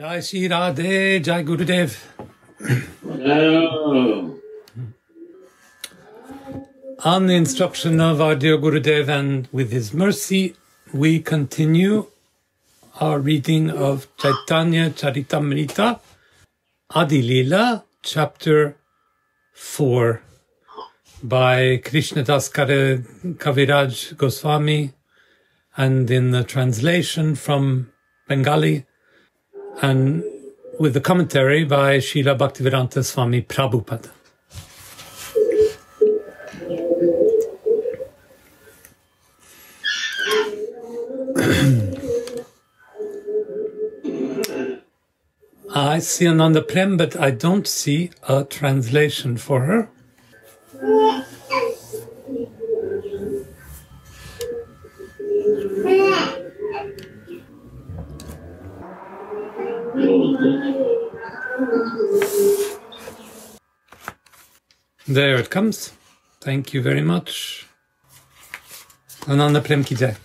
Jai Sri Radhe, Jai Gurudev. Hello. On the instruction of our dear Gurudev and with his mercy, we continue our reading of Chaitanya Charitamrita, Ādi-līlā, chapter 4, by Krishnadas Kaviraj Goswami, and in the translation from Bengali, and with the commentary by Srila Bhaktivedanta Swami Prabhupada. I see Ananda Prem, but I don't see a translation for her. There it comes. Thank you very much. Ananda Prem ki jai.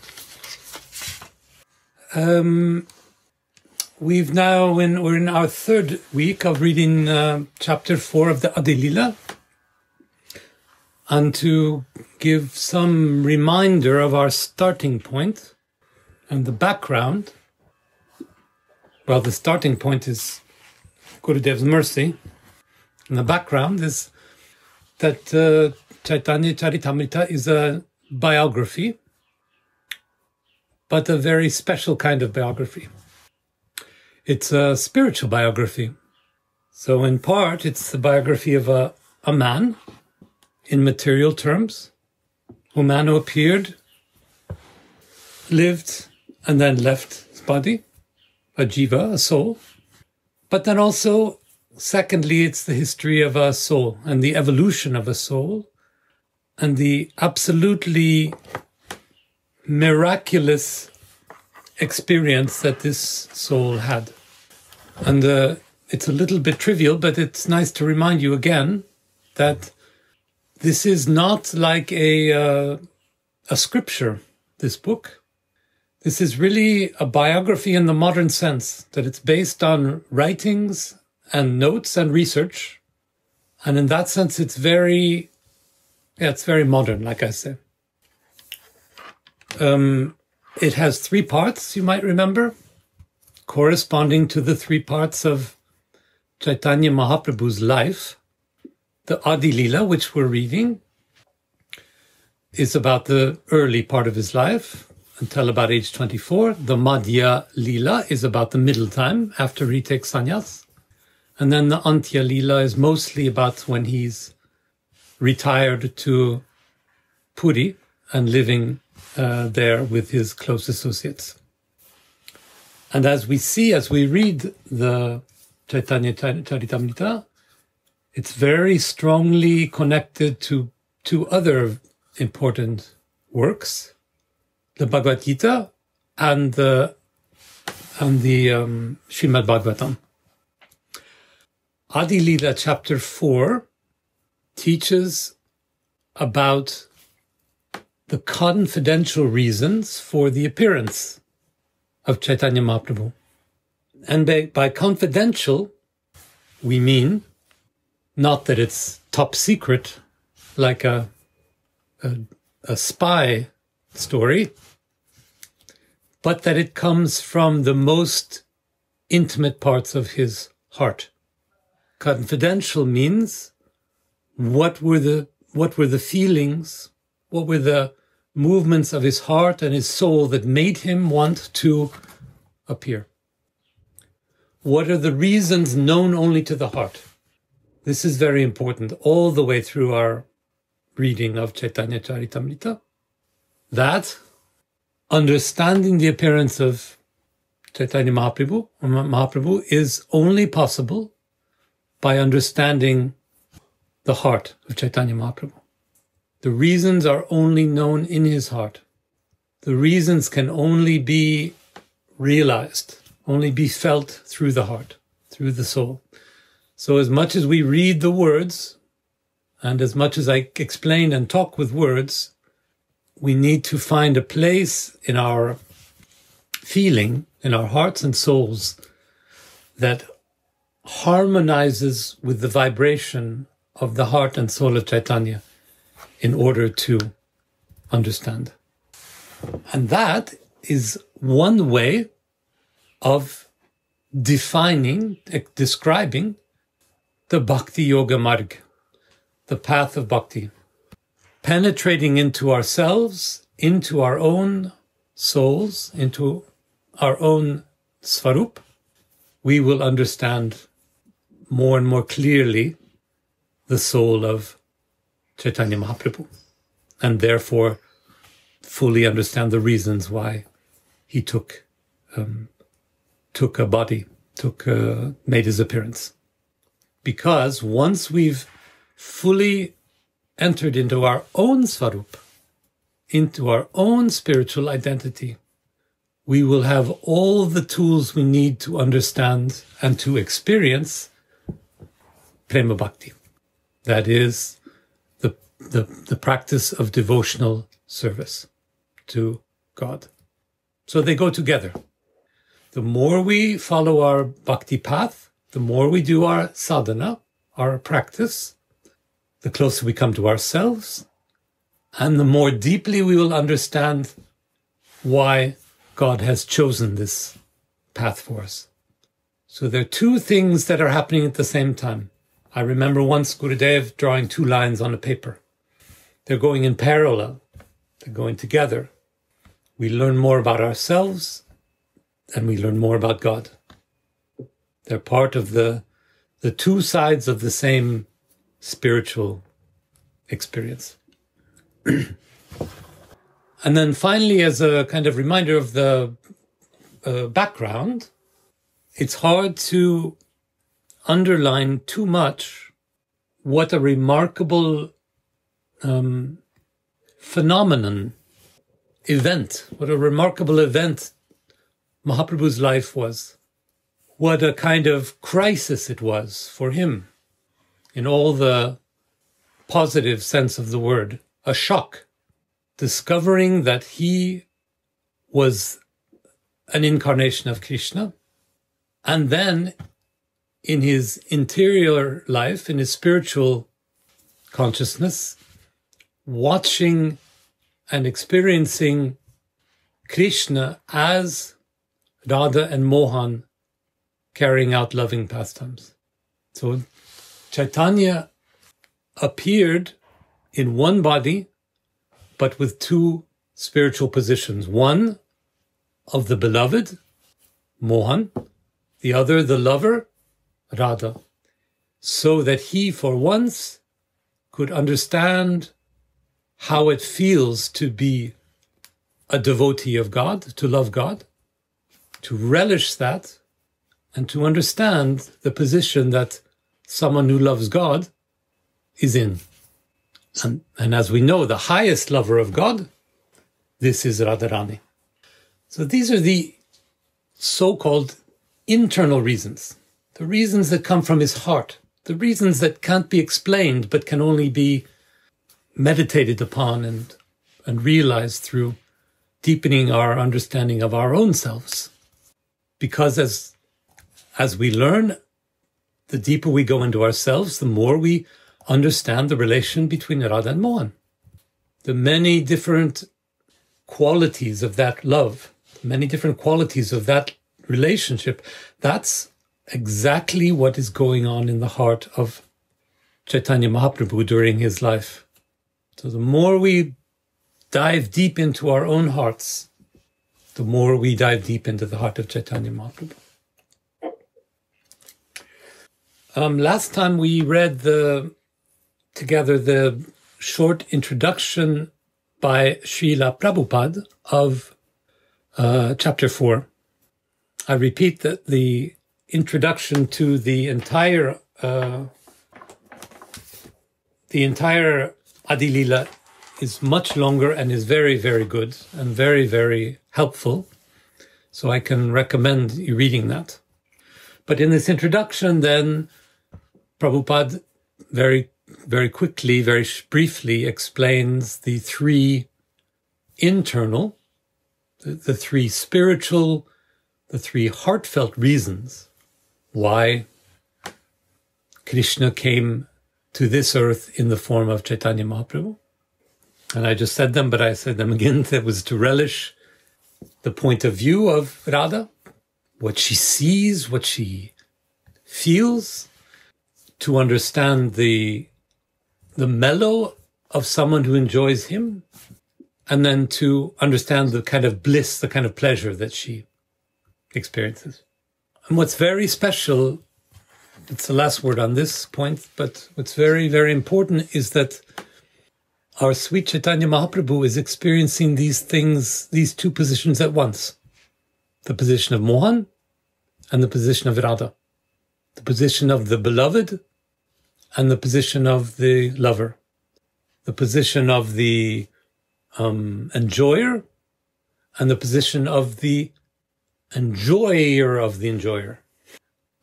We've now, we're in our third week of reading chapter 4 of the Ādi-līlā. And to give some reminder of our starting point and the background, well, the starting point is Gurudev's mercy, and the background is that Chaitanya Charitamrita is a biography, but a very special kind of biography. It's a spiritual biography. So in part, it's the biography of a man, in material terms, a man who appeared, lived, and then left his body, a jiva, a soul. But then also, secondly, it's the history of a soul and the evolution of a soul and the absolutely miraculous experience that this soul had. And it's a little bit trivial, but it's nice to remind you again that this is not like a scripture, this book. This is really a biography in the modern sense, that it's based on writings and notes and research. And in that sense, it's very modern, like I say. It has three parts, you might remember, corresponding to the three parts of Chaitanya Mahaprabhu's life. The Ādi-līlā, which we're reading, is about the early part of his life until about age 24. The Madhya-līlā is about the middle time after he takes sannyas. And then the Antya-līlā is mostly about when he's retired to Puri and living there with his close associates. And as we see, as we read the Chaitanya Charitamrita, it's very strongly connected to two other important works, the Bhagavad Gita and the Srimad Bhagavatam. Ādi-līlā chapter 4 teaches about the confidential reasons for the appearance of Chaitanya Mahaprabhu. And by confidential, we mean not that it's top secret, like a spy story, but that it comes from the most intimate parts of his heart. Confidential means what were the feelings, what were the movements of his heart and his soul that made him want to appear? What are the reasons known only to the heart? This is very important all the way through our reading of Chaitanya Charitamrita, that understanding the appearance of Chaitanya Mahaprabhu is only possible by understanding the heart of Chaitanya Mahaprabhu. The reasons are only known in his heart. The reasons can only be realized, only be felt through the heart, through the soul. So as much as we read the words, and as much as I explain and talk with words, we need to find a place in our feeling, in our hearts and souls, that harmonizes with the vibration of the heart and soul of Chaitanya in order to understand. And that is one way of defining, describing the Bhakti-Yoga-Marg, the path of bhakti, penetrating into ourselves, into our own souls, into our own Svarup. We will understand more and more clearly the soul of Chaitanya Mahaprabhu, and therefore fully understand the reasons why he took a body, made his appearance. Because once we've fully entered into our own Svarup, into our own spiritual identity, we will have all the tools we need to understand and to experience Prema-bhakti. That is the practice of devotional service to God. So they go together. The more we follow our bhakti path, the more we do our sadhana, our practice, the closer we come to ourselves, and the more deeply we will understand why God has chosen this path for us. So there are two things that are happening at the same time. I remember once Gurudev drawing two lines on a paper. They're going in parallel. They're going together. We learn more about ourselves, and we learn more about God. They're part of the two sides of the same spiritual experience. And then finally, as a kind of reminder of the background, it's hard to underline too much what a remarkable phenomenon, event, what a remarkable event Mahaprabhu's life was. What a kind of crisis it was for him, in all the positive sense of the word, a shock. Discovering that he was an incarnation of Krishna, and then in his interior life, in his spiritual consciousness, watching and experiencing Krishna as Radha and Mohan carrying out loving pastimes. So Chaitanya appeared in one body, but with two spiritual positions. One of the beloved, Mohan, the other the lover, Radha. So that he, for once, could understand how it feels to be a devotee of God, to love God, to relish that, and to understand the position that someone who loves God is in. And as we know, the highest lover of God, this is Radharani. So these are the so-called internal reasons, the reasons that come from his heart, the reasons that can't be explained but can only be meditated upon and realized through deepening our understanding of our own selves. Because as we learn, the deeper we go into ourselves, the more we understand the relation between Radha and Mohan, the many different qualities of that love, the many different qualities of that relationship. That's exactly what is going on in the heart of Chaitanya Mahaprabhu during his life. So the more we dive deep into our own hearts, the more we dive deep into the heart of Chaitanya Mahaprabhu. Last time we read together the short introduction by Srila Prabhupada of Chapter 4. I repeat that the introduction to the entire Ādi-līlā is much longer and is very, very good and very, very helpful. So I can recommend you reading that. But in this introduction, then, Prabhupada very, very quickly, very briefly explains the three internal, the three spiritual, the three heartfelt reasons why Krishna came to this earth in the form of Chaitanya Mahaprabhu. And I just said them, but I said them again. That was to relish the point of view of Radha, what she sees, what she feels, to understand the mellow of someone who enjoys him, and then to understand the kind of bliss, the kind of pleasure that she experiences. And what's very special, it's the last word on this point, but what's very, very important is that our sweet Chaitanya Mahaprabhu is experiencing these things, these two positions at once. The position of Mohan and the position of Radha. The position of the beloved and the position of the lover. The position of the enjoyer and the position of the enjoyer of the enjoyer.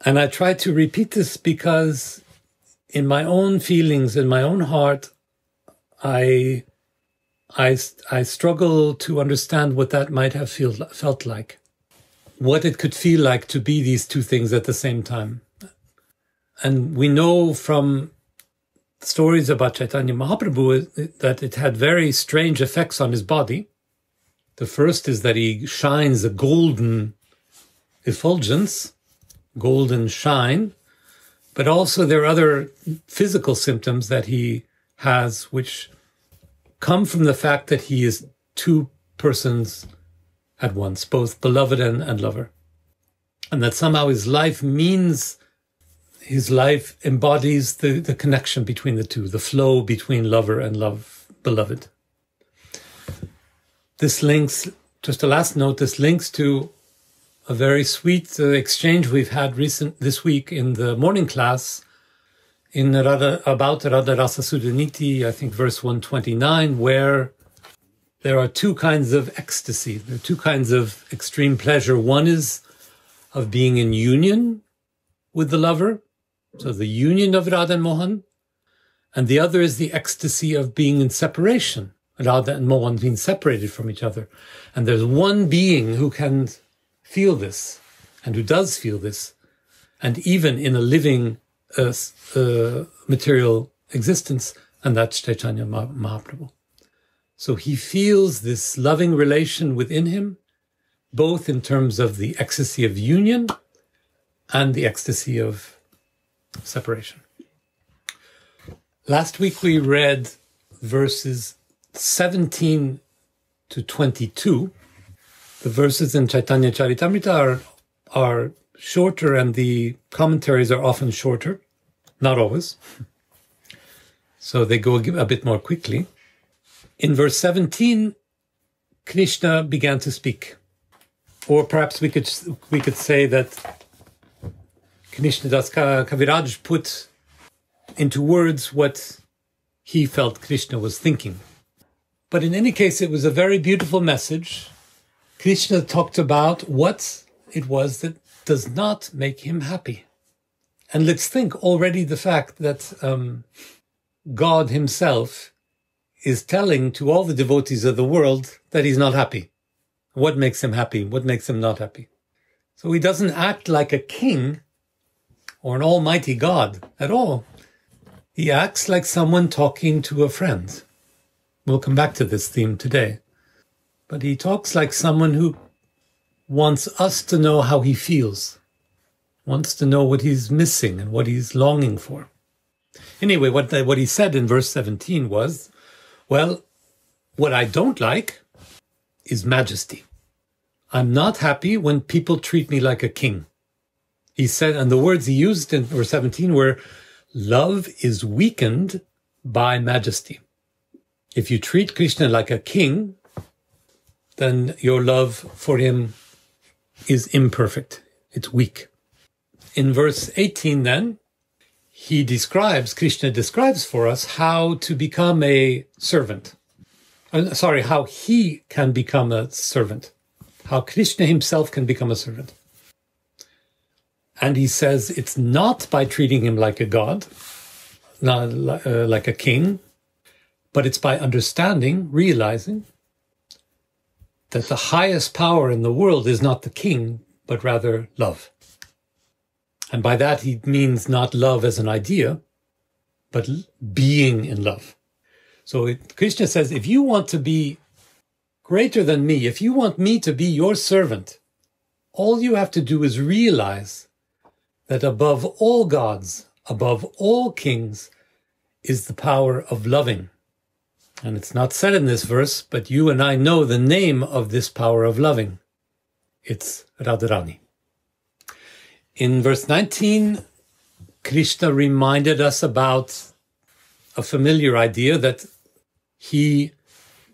And I try to repeat this because in my own feelings, in my own heart, I struggle to understand what that might have felt like. What it could feel like to be these two things at the same time. And we know from stories about Chaitanya Mahaprabhu that it had very strange effects on his body. The first is that he shines a golden effulgence, golden shine, but also there are other physical symptoms that he has, which come from the fact that he is two persons at once, both beloved and lover. And that somehow his life means, his life embodies the connection between the two, the flow between lover and beloved. This links, just a last note, this links to a very sweet exchange we've had this week in the morning class in about Radha Rasa Sudhanidhi, I think verse 129, where there are two kinds of ecstasy. There are two kinds of extreme pleasure. One is of being in union with the lover, so the union of Radha and Mohan, and the other is the ecstasy of being in separation, Radha and Mohan being separated from each other. And there's one being who can feel this, and who does feel this, and even in a living material existence, and that's Chaitanya Mahaprabhu. So he feels this loving relation within him, both in terms of the ecstasy of union and the ecstasy of separation. Last week we read verses 17 to 22. The verses in Chaitanya Charitamrita are shorter, and the commentaries are often shorter, not always. So they go a bit more quickly. In verse 17, Krishna began to speak. Or perhaps we could say that Krishnadas Kaviraj put into words what he felt Krishna was thinking. But in any case, it was a very beautiful message. Krishna talked about what it was that does not make him happy. And let's think already the fact that God himself is telling to all the devotees of the world that he's not happy. What makes him happy? What makes him not happy? So he doesn't act like a king or an almighty God at all. He acts like someone talking to a friend. We'll come back to this theme today. But he talks like someone who wants us to know how he feels, wants to know what he's missing and what he's longing for. Anyway, what he said in verse 17 was, well, what I don't like is majesty. I'm not happy when people treat me like a king. He said, and the words he used in verse 17 were, love is weakened by majesty. If you treat Krishna like a king, then your love for him is imperfect. It's weak. In verse 18 then, Krishna describes for us how to become a servant. Sorry, how he can become a servant. How Krishna himself can become a servant. And he says it's not by treating him like a god, not like a king, but it's by understanding, realizing that the highest power in the world is not the king, but rather love. And by that he means not love as an idea, but being in love. So Krishna says, if you want to be greater than me, if you want me to be your servant, all you have to do is realize that above all gods, above all kings, is the power of loving. And it's not said in this verse, but you and I know the name of this power of loving. It's Radharani. In verse 19, Krishna reminded us about a familiar idea that he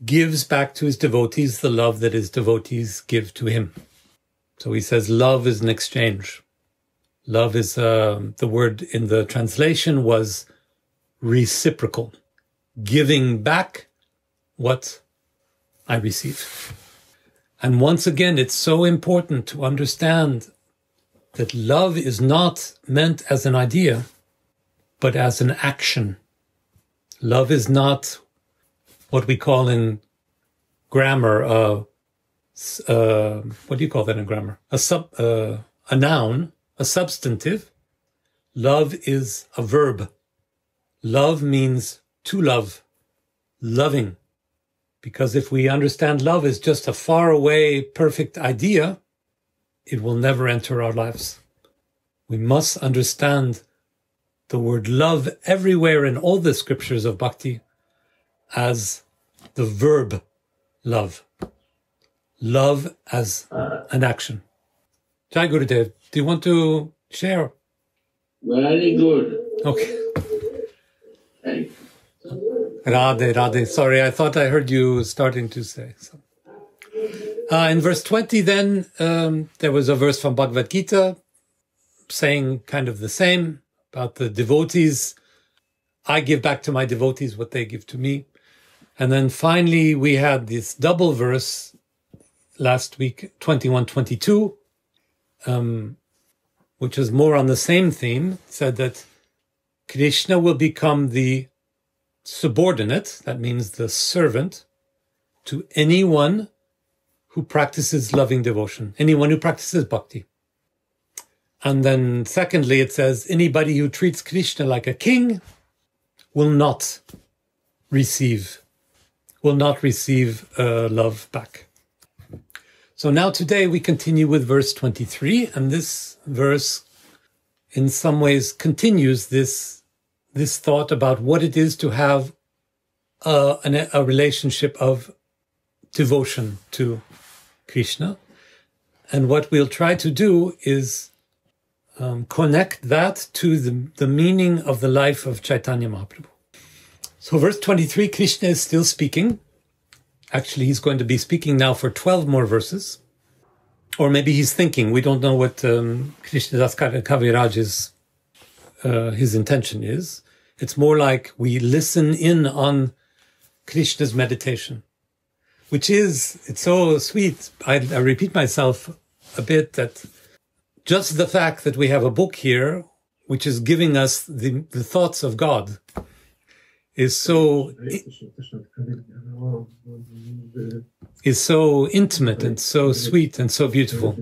gives back to his devotees the love that his devotees give to him. So he says love is an exchange. Love is, the word in the translation was reciprocal, giving back what I receive. And once again, it's so important to understand that love is not meant as an idea, but as an action. Love is not what we call in grammar, what do you call that in grammar? A noun, a substantive. Love is a verb. Love means to love, loving. Because if we understand love as just a faraway, perfect idea, it will never enter our lives. We must understand the word love everywhere in all the scriptures of bhakti as the verb love. Love as an action. Jai Gurudev, do you want to share? Very good. Okay. Thank you. Radhe, Radhe. Sorry, I thought I heard you starting to say something. In verse 20 then, there was a verse from Bhagavad Gita saying kind of the same. About the devotees, I give back to my devotees what they give to me. And then finally, we had this double verse last week, 21-22, which is more on the same theme. It said that Krishna will become the subordinate, that means the servant, to anyone who practices loving devotion, anyone who practices bhakti. And then secondly, it says, anybody who treats Krishna like a king will not receive love back. So now today we continue with verse 23, and this verse in some ways continues this thought about what it is to have a relationship of devotion to Krishna. And what we'll try to do is connect that to the meaning of the life of Chaitanya Mahaprabhu. So verse 23, Krishna is still speaking. Actually, he's going to be speaking now for 12 more verses. Or maybe he's thinking. We don't know what Krishnadas Kaviraj's his intention is. It's more like we listen in on Krishna's meditation, which is, it's so sweet. I repeat myself a bit that just the fact that we have a book here, which is giving us the thoughts of God, is so intimate and so sweet and so beautiful.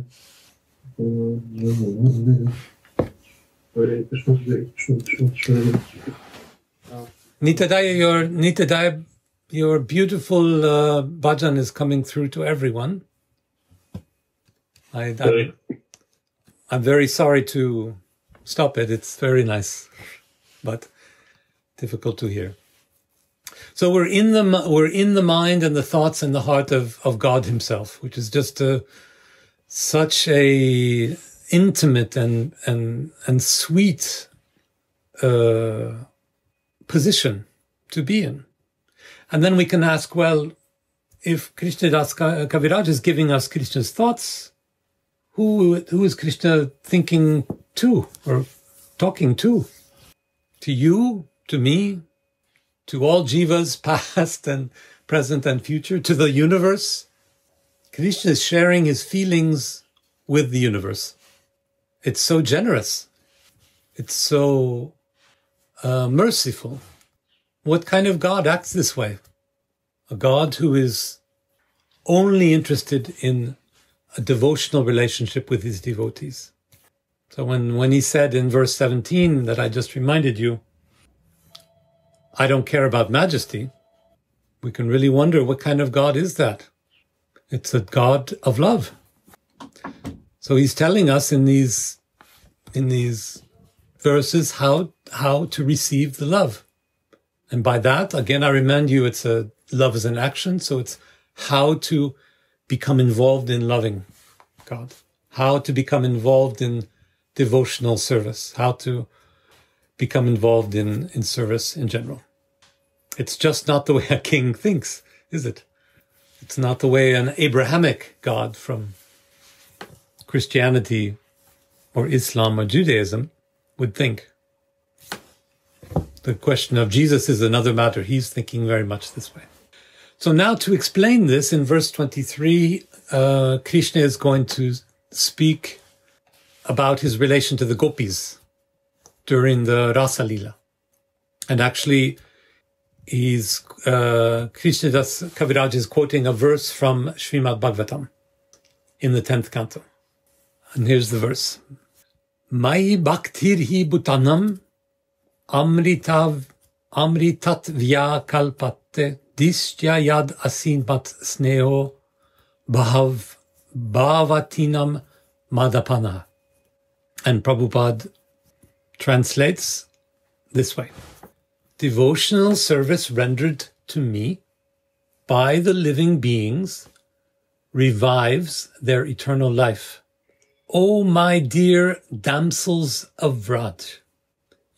Nitadaya, your beautiful bhajan is coming through to everyone. I'm very sorry to stop it. It's very nice, but difficult to hear. So we're in the mind and the thoughts and the heart of God Himself, which is just such a intimate and sweet position to be in. And then we can ask, well, if Krishnadas Kaviraj is giving us Krishna's thoughts, Who is Krishna thinking to or talking to? To you, to me, to all jivas, past and present and future, to the universe. Krishna is sharing his feelings with the universe. It's so generous. It's so merciful. What kind of God acts this way? A God who is only interested in a devotional relationship with his devotees. So when he said in verse 17 that I just reminded you, I don't care about majesty, we can really wonder what kind of God is that. It's a God of love. So he's telling us in these verses how to receive the love. And by that, again, I remind you, it's a love is an action, so it's how to become involved in loving God, how to become involved in devotional service, how to become involved in service in general. It's just not the way a king thinks, is it? It's not the way an Abrahamic God from Christianity or Islam or Judaism would think. The question of Jesus is another matter. He's thinking very much this way. So now to explain this, in verse 23, Krishna is going to speak about his relation to the Gopis during the Rasalila. And actually, Krishnadas Kaviraj is quoting a verse from Srimad Bhagavatam in the 10th canto. And here's the verse. Mai bhaktirhi bhutanam amritatya kalpate dishtya yad asinmat sneho bhav bhavatinam madapana. And Prabhupada translates this way. Devotional service rendered to me by the living beings revives their eternal life. O my dear damsels of Vraj,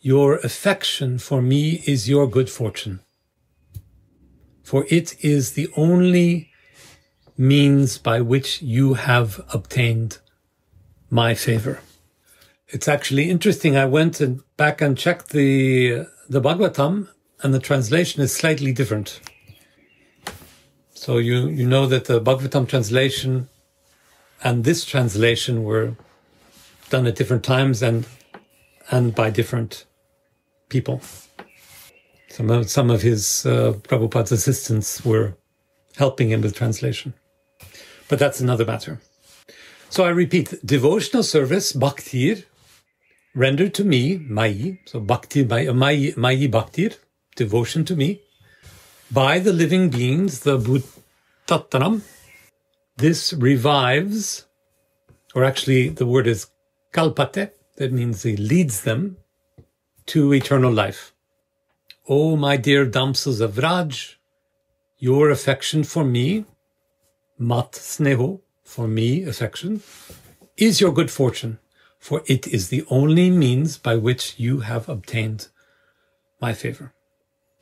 your affection for me is your good fortune, for it is the only means by which you have obtained my favor. It's actually interesting. I went back and checked the Bhagavatam, and the translation is slightly different. So you know that the Bhagavatam translation and this translation were done at different times and by different people. Some of his Prabhupada's assistants were helping him with translation. But that's another matter. So I repeat, devotional service, bhaktir, rendered to me, mai, so bhakti, mai bhaktir, devotion to me, by the living beings, the bhutatanam. This revives, or actually the word is kalpate, that means he leads them to eternal life. Oh, my dear damsels of Vraj, your affection for me, mat sneho, for me, affection, is your good fortune, for it is the only means by which you have obtained my favor.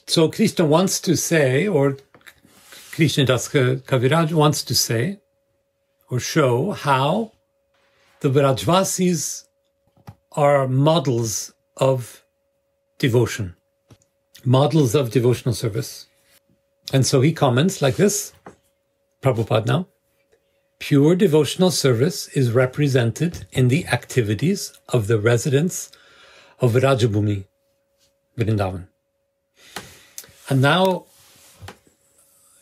So Krishna wants to say, or Krishnadas Kaviraj wants to say, or show how the Vrajvasis are models of devotion, models of devotional service. And so he comments like this, Prabhupada now, pure devotional service is represented in the activities of the residents of Vrajabhumi, Vrindavan. And now,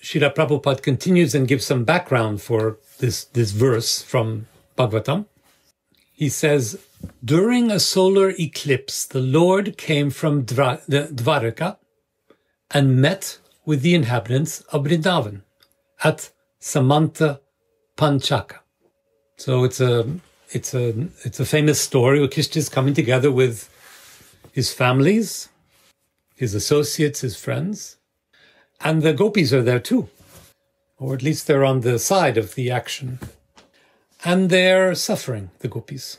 Srila Prabhupada continues and gives some background for this verse from Bhagavatam. He says, during a solar eclipse, the Lord came from Dvaraka and met with the inhabitants of Vrindavan at Samanta Panchaka. So it's a famous story where Krishna is coming together with his families, his associates, his friends, and the gopis are there too, or at least they're on the side of the action. And they're suffering, the gopis.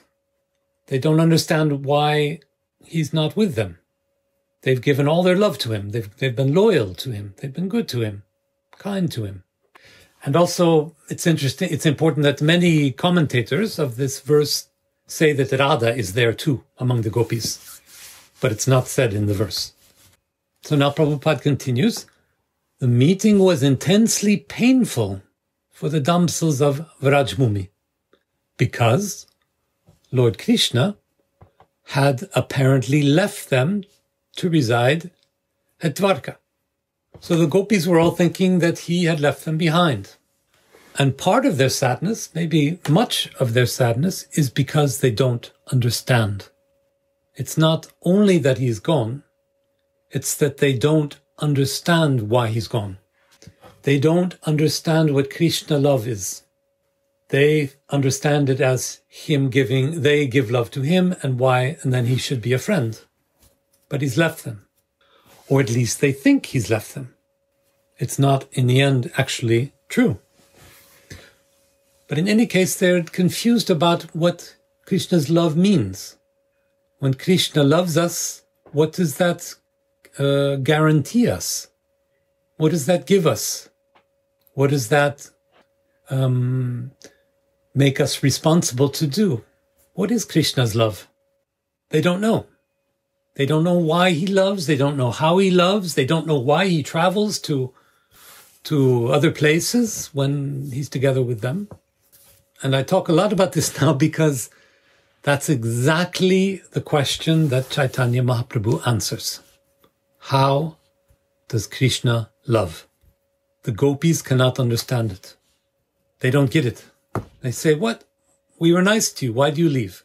They don't understand why he's not with them. They've given all their love to him. They've been loyal to him. They've been good to him, kind to him. And also, it's interesting, it's important that many commentators of this verse say that Radha is there too, among the gopis. But it's not said in the verse. So now Prabhupada continues, the meeting was intensely painful for the damsels of Vrajbhumi, because Lord Krishna had apparently left them to reside at Dvaraka. So the gopis were all thinking that he had left them behind. And part of their sadness, maybe much of their sadness, is because they don't understand. It's not only that he's gone, it's that they don't understand why he's gone. They don't understand what Krishna love is. They understand it as him giving, they give love to him and why, and then he should be a friend. But he's left them. Or at least they think he's left them. It's not in the end actually true. But in any case, they're confused about what Krishna's love means. When Krishna loves us, what does that guarantee us? What does that give us? What does that make us responsible to do? What is Krishna's love? They don't know. They don't know why he loves. They don't know how he loves. They don't know why he travels to other places when he's together with them. And I talk a lot about this now because that's exactly the question that Chaitanya Mahaprabhu answers. How does Krishna love? The gopis cannot understand it. They don't get it. They say, what? We were nice to you. Why do you leave?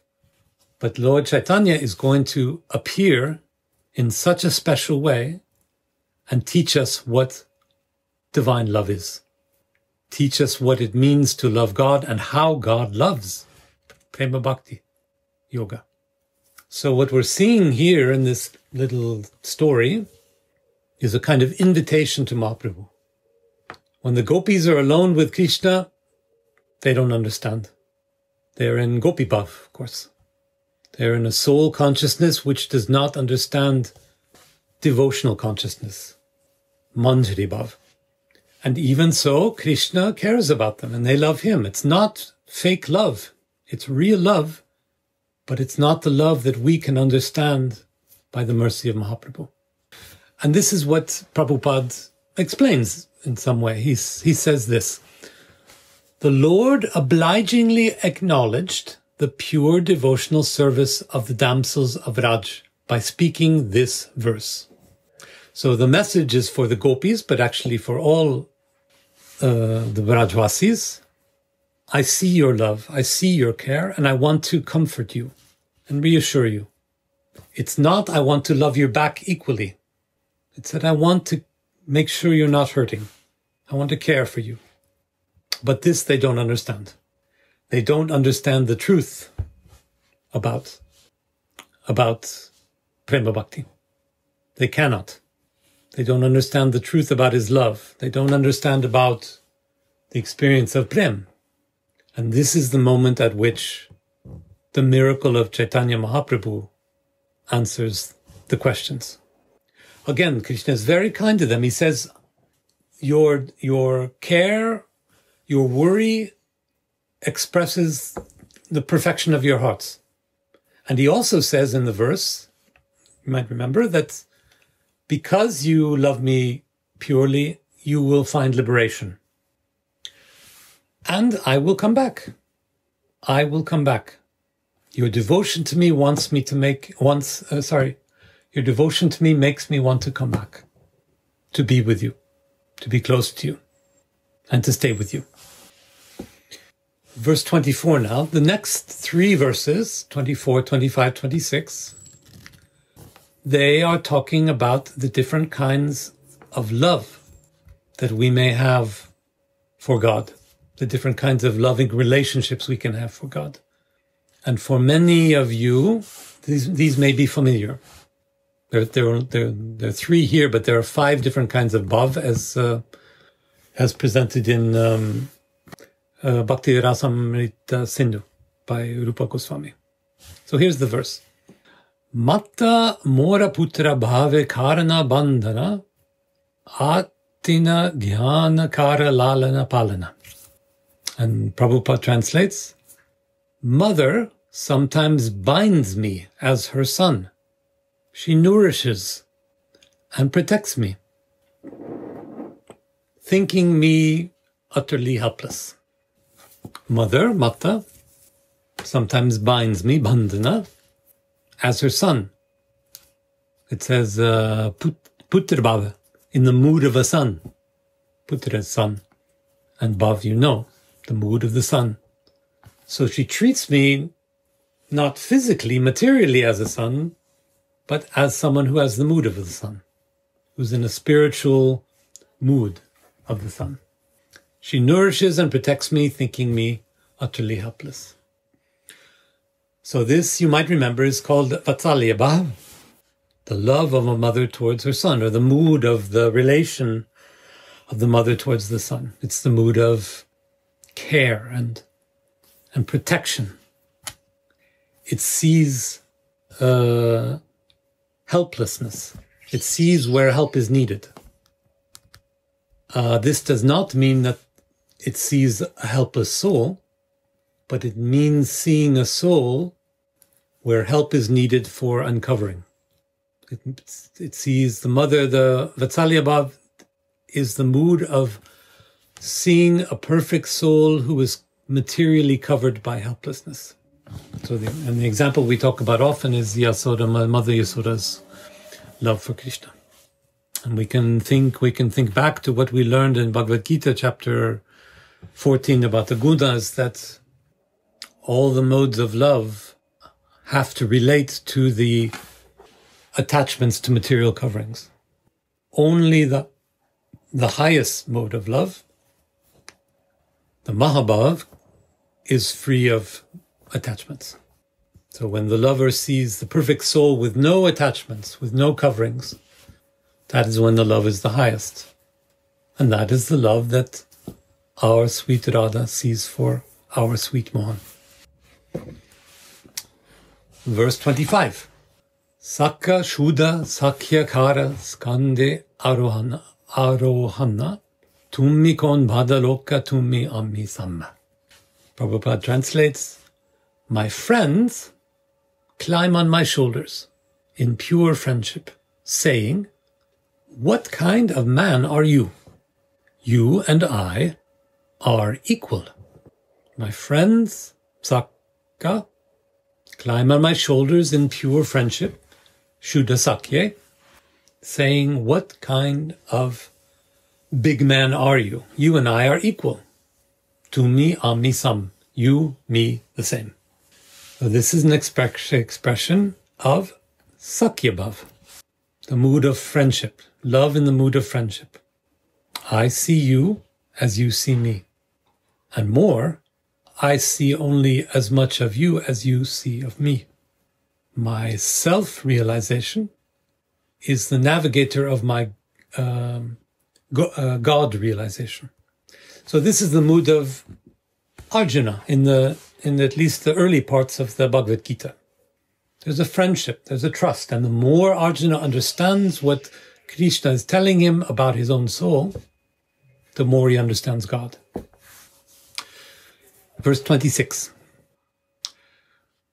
But Lord Chaitanya is going to appear in such a special way and teach us what divine love is. Teach us what it means to love God and how God loves. Prema-bhakti, yoga. So what we're seeing here in this little story is a kind of invitation to Mahaprabhu. When the gopis are alone with Krishna, they don't understand. They're in Gopi Bhav, of course. They're in a soul consciousness which does not understand devotional consciousness, Manjaribhav. And even so, Krishna cares about them and they love him. It's not fake love. It's real love, but it's not the love that we can understand by the mercy of Mahaprabhu. And this is what Prabhupada explains in some way. He says this, the Lord obligingly acknowledged the pure devotional service of the damsels of Vraj by speaking this verse. So the message is for the gopis, but actually for all the Vrajvasis. I see your love, I see your care, and I want to comfort you and reassure you. It's not I want to love your back equally. It's that I want to make sure you're not hurting. I want to care for you. But this they don't understand. They don't understand the truth about Prema-bhakti. They cannot. They don't understand the truth about his love. They don't understand about the experience of Prem. And this is the moment at which the miracle of Chaitanya Mahaprabhu answers the questions. Again, Krishna is very kind to them. He says, your care, your worry expresses the perfection of your hearts. And he also says in the verse, you might remember, that because you love me purely, you will find liberation. And I will come back. I will come back. Your devotion to me your devotion to me makes me want to come back, to be with you, to be close to you, and to stay with you. Verse 24 now. The next three verses, 24, 25, 26, they are talking about the different kinds of love that we may have for God, the different kinds of loving relationships we can have for God. And for many of you, these may be familiar. There are three here, but there are five different kinds of bhav as presented in Bhakti Rasamrita Sindhu by Rupa Goswami. So here's the verse. Matta mora putra bhave karana bandhana atina jnana kara lalana palana. And Prabhupada translates, Mother sometimes binds me as her son. She nourishes and protects me, thinking me utterly helpless. Mother, Mata, sometimes binds me, bandhana, as her son. It says putra bhava, in the mood of a son. Putra is son. And bhav, you know. the mood of the sun. So she treats me not physically, materially as a son, but as someone who has the mood of the sun, who's in a spiritual mood of the sun. She nourishes and protects me, thinking me utterly helpless. So this, you might remember, is called Vatsalya Bhav, the love of a mother towards her son, or the mood of the relation of the mother towards the son. It's the mood of care and protection. It sees helplessness. It sees where help is needed. This does not mean that it sees a helpless soul, but it means seeing a soul where help is needed for uncovering. It sees the mother, the Vatsalya Bhav is the mood of seeing a perfect soul who is materially covered by helplessness. So the example we talk about often is Yasoda, Mother Yasoda's love for Krishna. And we can think back to what we learned in Bhagavad Gita chapter 14 about the gunas, that all the modes of love have to relate to the attachments to material coverings. Only the highest mode of love, the Mahabhav, is free of attachments. So when the lover sees the perfect soul with no attachments, with no coverings, that is when the love is the highest. And that is the love that our sweet Radha sees for our sweet Mohan. Verse 25. Sakha Shuddha Sakhyakara Skande Arohana Tummi Kon Bhadaloka Tummi Ammi Samma. Prabhupada translates, my friends climb on my shoulders in pure friendship, saying, what kind of man are you? You and I are equal. My friends, Sakha, climb on my shoulders in pure friendship, Shuddha Sakye, saying, what kind of big man are you? You and I are equal. To me, ami sam. You, me, the same. So this is an expression of Sakya Bhav, the mood of friendship, love in the mood of friendship. I see you as you see me. And more, I see only as much of you as you see of me. My self-realization is the navigator of my God realization. So this is the mood of Arjuna in at least the early parts of the Bhagavad Gita. There's a friendship, there's a trust, and the more Arjuna understands what Krishna is telling him about his own soul, the more he understands God. Verse 26.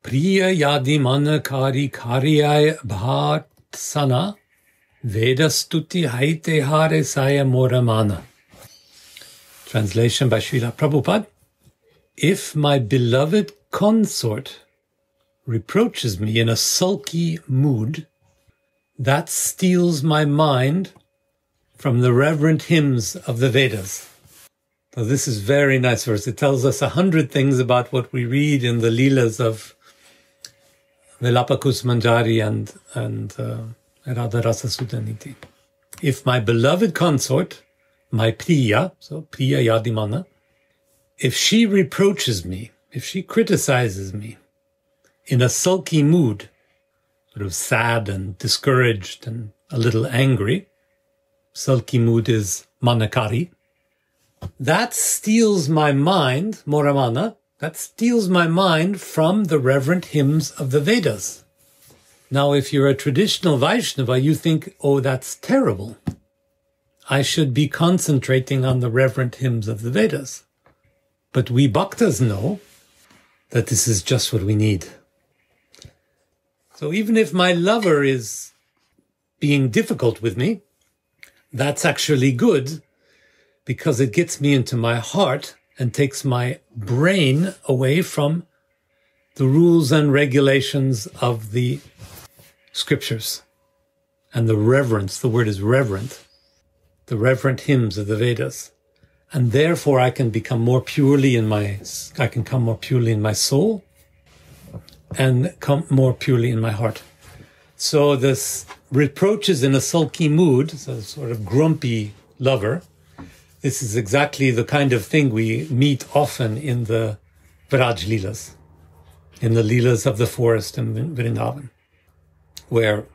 Priya yadi manakari karyaya bhartsana vedastuti haite hare saya moramana. Translation by Srila Prabhupada. If my beloved consort reproaches me in a sulky mood, that steals my mind from the reverent hymns of the Vedas. Now this is very nice verse. It tells us 100 things about what we read in the Leelas of Velapakus Manjari and Radha Rasa Sudhanidhi. If my beloved consort, my Priya, so Priya Yadimana, if she reproaches me, if she criticizes me, in a sulky mood, sort of sad and discouraged and a little angry, sulky mood is manakari, that steals my mind, moramana, that steals my mind from the reverent hymns of the Vedas. Now, if you're a traditional Vaishnava, you think, oh, that's terrible. I should be concentrating on the reverent hymns of the Vedas. But we bhaktas know that this is just what we need. So even if my lover is being difficult with me, that's actually good because it gets me into my heart and takes my brain away from the rules and regulations of the scriptures and the reverence, the word is reverent, the reverent hymns of the Vedas. and therefore I can become more purely in my, I can come more purely in my soul and come more purely in my heart. So this reproach is in a sulky mood, so sort of grumpy lover. This is exactly the kind of thing we meet often in the Vraja Leelas, in the Leelas of the forest in Vrindavan, where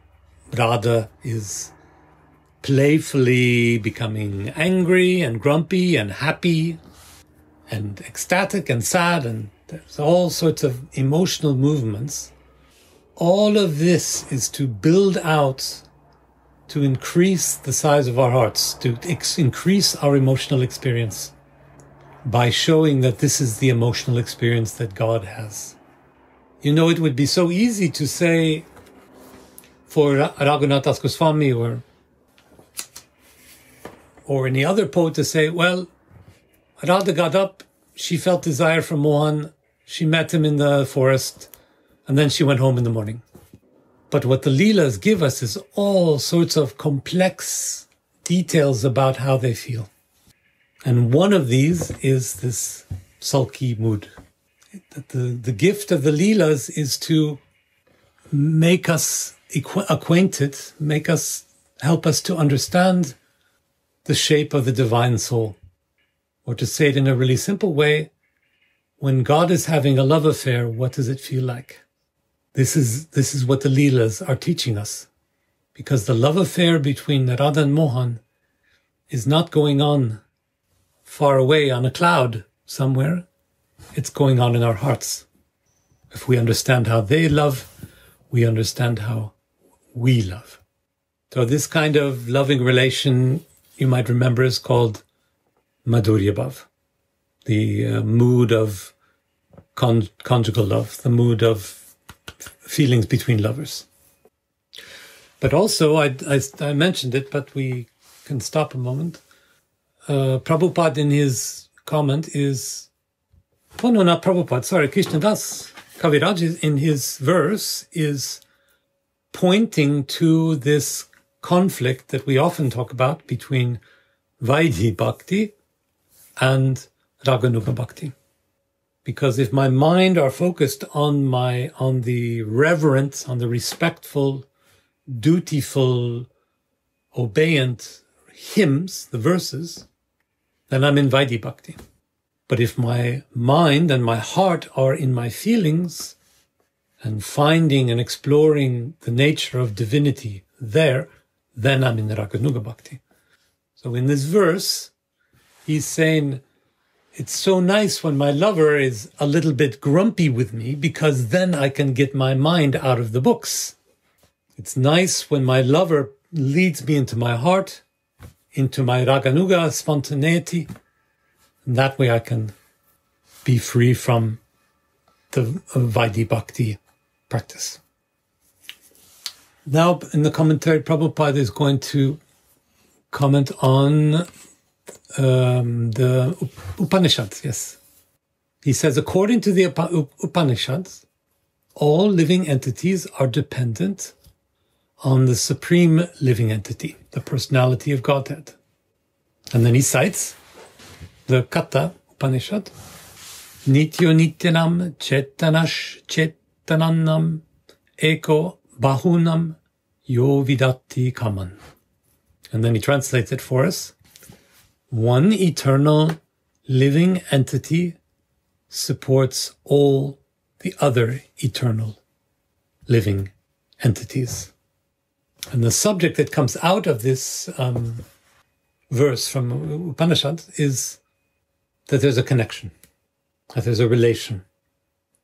Radha is playfully becoming angry and grumpy and happy and ecstatic and sad, and there's all sorts of emotional movements. All of this is to build out, to increase the size of our hearts, to increase our emotional experience by showing that this is the emotional experience that God has. You know, it would be so easy to say for Raghunathas Goswami or any other poet to say, well, Radha got up, she felt desire for Mohan, she met him in the forest, and then she went home in the morning. But what the Leelas give us is all sorts of complex details about how they feel. And one of these is this sulky mood. The gift of the Leelas is to make us acquainted, help us to understand the shape of the divine soul. Or to say it in a really simple way, when God is having a love affair, what does it feel like? This is what the Leelas are teaching us. Because the love affair between Radha and Mohan is not going on far away on a cloud somewhere. It's going on in our hearts. If we understand how they love, we understand how we love. So this kind of loving relation, you might remember, is called Madhurya Bhav, the mood of conjugal love, the mood of feelings between lovers. But also, I mentioned it, but we can stop a moment. Prabhupada in his comment is, oh no, not Prabhupada, sorry, Krishnadas Kaviraj in his verse is pointing to this conflict that we often talk about between Vaidhi-bhakti and Raganuga bhakti. Because if my mind are focused on the reverent, on the respectful, dutiful, obedient hymns, the verses, then I'm in Vaidhi-bhakti. But if my mind and my heart are in my feelings and finding and exploring the nature of divinity there, then I'm in Raganuga bhakti. So in this verse, he's saying, it's so nice when my lover is a little bit grumpy with me, because then I can get my mind out of the books. It's nice when my lover leads me into my heart, into my Raganuga spontaneity, and that way I can be free from the Vaidhi-bhakti practice. Now, in the commentary, Prabhupada is going to comment on the Upanishads, yes. He says, according to the Upanishads, all living entities are dependent on the supreme living entity, the personality of Godhead. And then he cites the Katha Upanishad, Nityo Nityanam Chetanash Chetanannam Eko Bahunam Yo Vidatti Kaman. And then he translates it for us. One eternal living entity supports all the other eternal living entities. And the subject that comes out of this verse from Upanishad is that there's a connection, that there's a relation,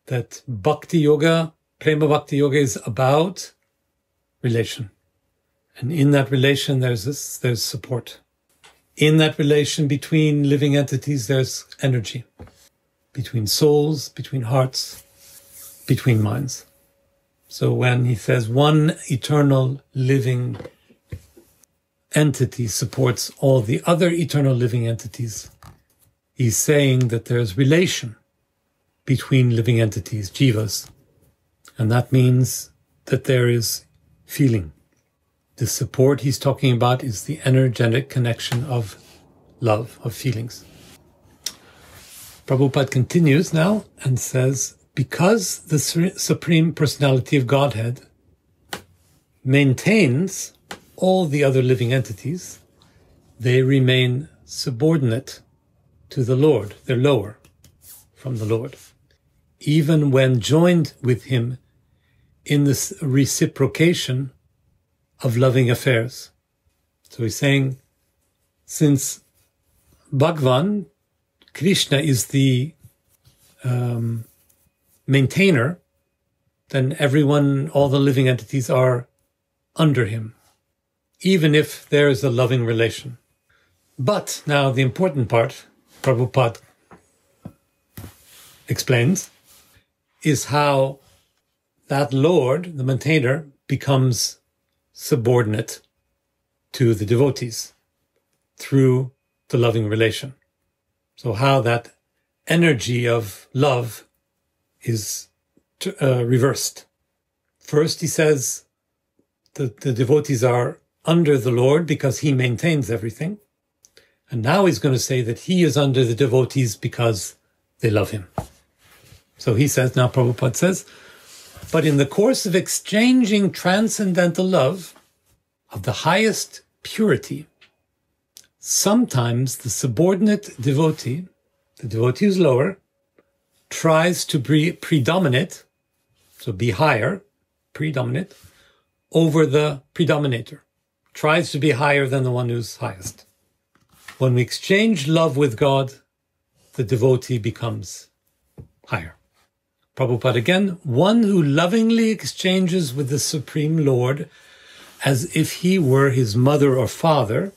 that bhakti yoga, prema-bhakti yoga is about relation. And in that relation, there's support. In that relation between living entities, there's energy. Between souls, between hearts, between minds. So when he says one eternal living entity supports all the other eternal living entities, he's saying that there's relation between living entities, jivas. And that means that there is feeling. The support he's talking about is the energetic connection of love, of feelings. Prabhupada continues now and says, because the Supreme Personality of Godhead maintains all the other living entities, they remain subordinate to the Lord. They're lower from the Lord. Even when joined with Him in this reciprocation of loving affairs. So he's saying, since Bhagavan, Krishna, is the maintainer, then everyone, all the living entities are under him, even if there is a loving relation. But now the important part, Prabhupada explains, is how that Lord, the maintainer, becomes subordinate to the devotees through the loving relation. So how that energy of love is reversed. First, he says that the devotees are under the Lord because he maintains everything. And now he's going to say that he is under the devotees because they love him. So he says, now Prabhupada says, but in the course of exchanging transcendental love of the highest purity, sometimes the subordinate devotee, the devotee who's lower, tries to be predominant, so be higher, predominant, over the predominator, tries to be higher than the one who's highest. When we exchange love with God, the devotee becomes higher. Prabhupada again, one who lovingly exchanges with the Supreme Lord as if he were his mother or father,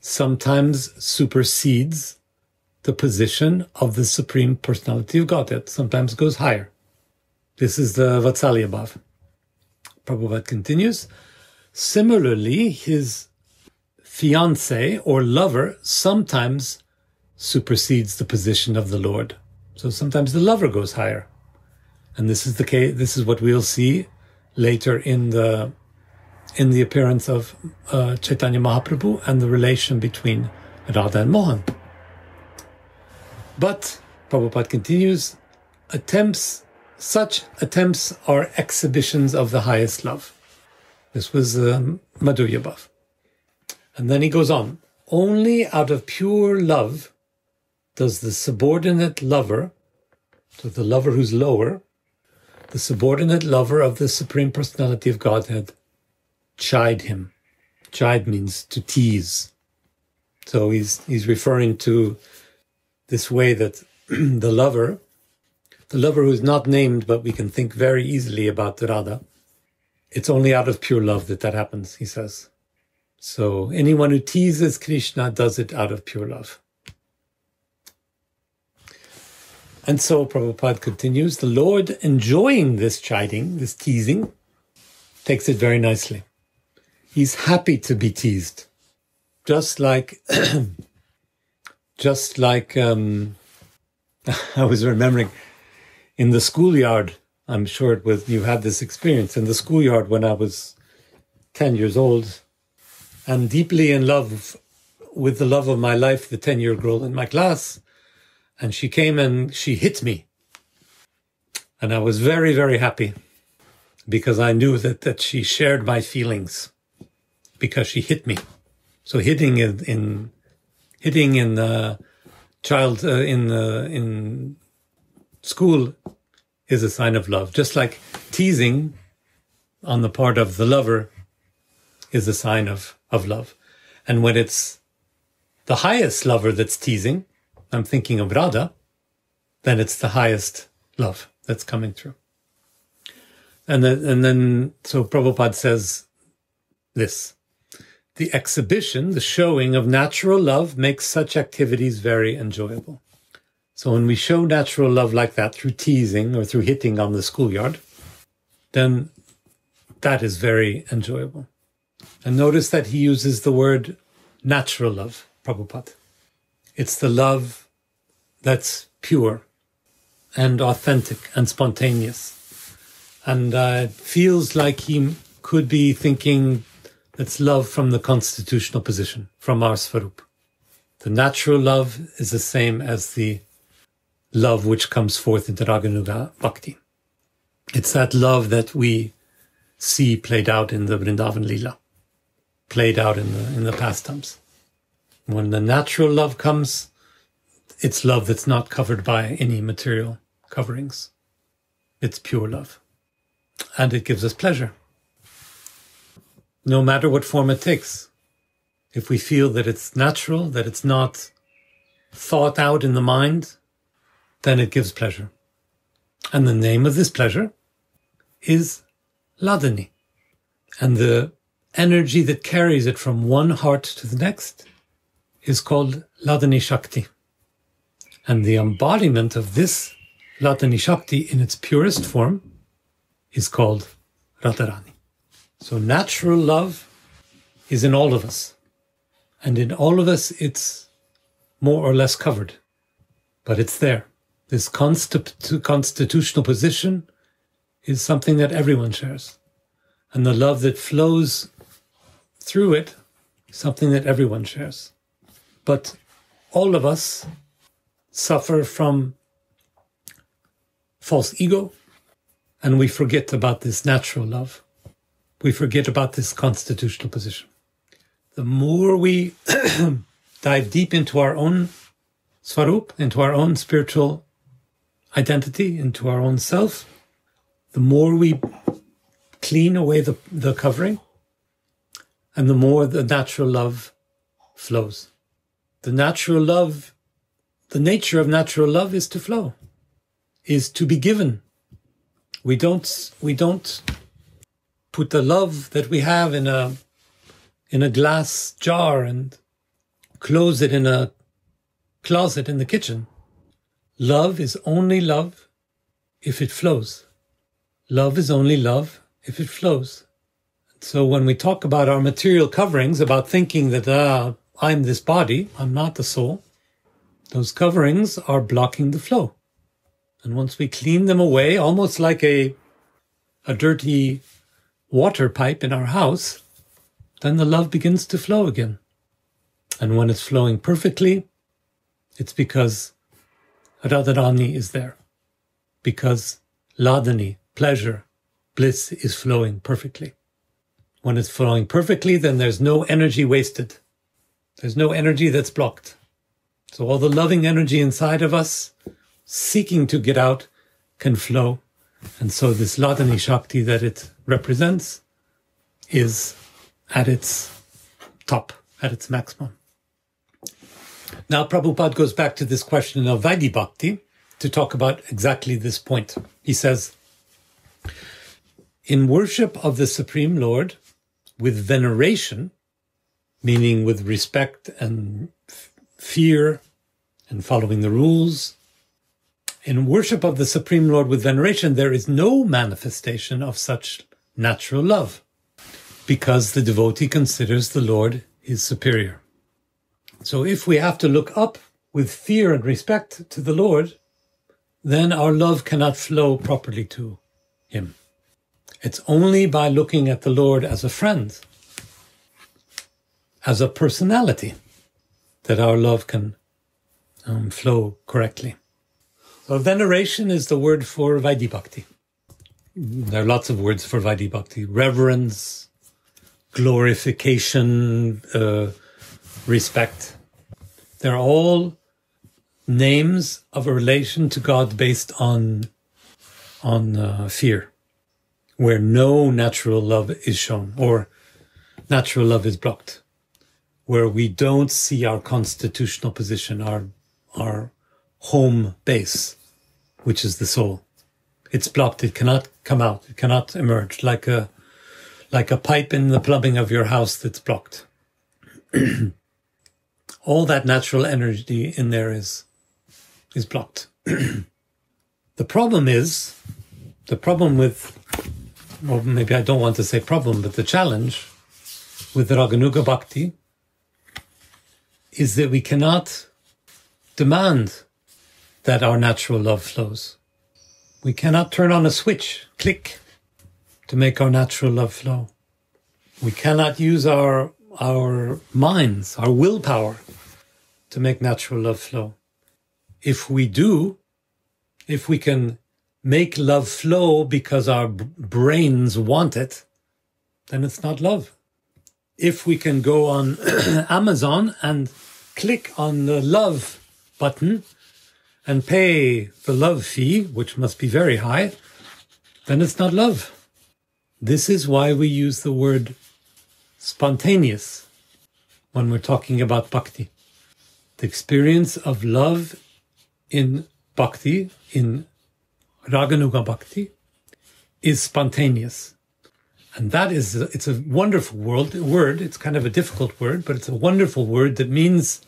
sometimes supersedes the position of the Supreme Personality of Godhead, sometimes goes higher. This is the Vatsalya Bhava. Prabhupada continues, similarly, his fiancé or lover sometimes supersedes the position of the Lord. So sometimes the lover goes higher. And this is the case, this is what we'll see later in the appearance of Chaitanya Mahaprabhu and the relation between Radha and Mohan. But, Prabhupada continues, such attempts are exhibitions of the highest love. This was Madhurya Bhav. And then he goes on, only out of pure love does the subordinate lover, so the lover who's lower, the subordinate lover of the Supreme Personality of Godhead, chide him. Chide means to tease. So he's referring to this way that the lover who's not named, but we can think very easily about Radha, it's only out of pure love that that happens, he says. So anyone who teases Krishna does it out of pure love. And so Prabhupada continues, the Lord, enjoying this chiding, this teasing, takes it very nicely. He's happy to be teased, just like I was remembering in the schoolyard. I'm sure it was, you had this experience in the schoolyard when I was 10 years old, and deeply in love with the love of my life, the 10-year girl in my class, and she came and she hit me, and I was very, very happy because I knew that she shared my feelings because she hit me. So hitting in school is a sign of love, just like teasing on the part of the lover is a sign of love. And when it's the highest lover that's teasing, I'm thinking of Radha, then it's the highest love that's coming through. And then so Prabhupada says this, the exhibition, the showing of natural love makes such activities very enjoyable. So when we show natural love like that through teasing or through hitting on the schoolyard, then that is very enjoyable. And notice that he uses the word natural love, Prabhupada. It's the love that's pure and authentic and spontaneous. And it feels like he could be thinking that's love from the constitutional position, from our Svarup. The natural love is the same as the love which comes forth into Raganuga bhakti. It's that love that we see played out in the Vrindavan Lila, played out in the pastimes. When the natural love comes, it's love that's not covered by any material coverings. It's pure love. And it gives us pleasure, no matter what form it takes. If we feel that it's natural, that it's not thought out in the mind, then it gives pleasure. And the name of this pleasure is Hladini. And the energy that carries it from one heart to the next is called Hladini Shakti. And the embodiment of this Hladini Shakti in its purest form is called Radharani. So natural love is in all of us. And in all of us, it's more or less covered. But it's there. This constitutional position is something that everyone shares. And the love that flows through it is something that everyone shares. But all of us suffer from false ego, and we forget about this natural love. We forget about this constitutional position. The more we dive deep into our own Svarup, into our own spiritual identity, into our own self, the more we clean away the covering, and the more the natural love flows. The natural love, the nature of natural love is to flow, is to be given. We don't put the love that we have in a glass jar and close it in a closet in the kitchen. Love is only love if it flows. Love is only love if it flows. So when we talk about our material coverings, about thinking that I'm this body, I'm not the soul, those coverings are blocking the flow. And once we clean them away, almost like a dirty water pipe in our house, then the love begins to flow again. And when it's flowing perfectly, it's because Radharani is there. Because Hladini, pleasure, bliss, is flowing perfectly. When it's flowing perfectly, then there's no energy wasted. There's no energy that's blocked. So all the loving energy inside of us, seeking to get out, can flow. And so this Hladini Shakti that it represents is at its top, at its maximum. Now Prabhupada goes back to this question of Vaidhi-bhakti to talk about exactly this point. He says, in worship of the Supreme Lord with veneration, meaning with respect and fear and following the rules, in worship of the Supreme Lord with veneration, there is no manifestation of such natural love, because the devotee considers the Lord his superior. So if we have to look up with fear and respect to the Lord, then our love cannot flow properly to him. It's only by looking at the Lord as a friend, as a personality, that our love can flow correctly. So veneration is the word for Vaidhi-bhakti. There are lots of words for Vaidhi-bhakti. Reverence, glorification, respect. They're all names of a relation to God based on fear, where no natural love is shown, or natural love is blocked, where we don't see our constitutional position, our home base, which is the soul. It's blocked. It cannot come out. It cannot emerge, like a pipe in the plumbing of your house that's blocked. All that natural energy in there is blocked. The challenge with Raganuga Bhakti is that we cannot demand that our natural love flows. We cannot turn on a switch, click, to make our natural love flow. We cannot use our minds, our willpower, to make natural love flow. If we do, if we can make love flow because our brains want it, then it's not love. If we can go on Amazon and click on the love button and pay the love fee, which must be very high, then it's not love. This is why we use the word spontaneous when we're talking about bhakti. The experience of love in bhakti, in Raganuga bhakti, is spontaneous. And that is, it's a wonderful word. It's kind of a difficult word, but it's a wonderful word that means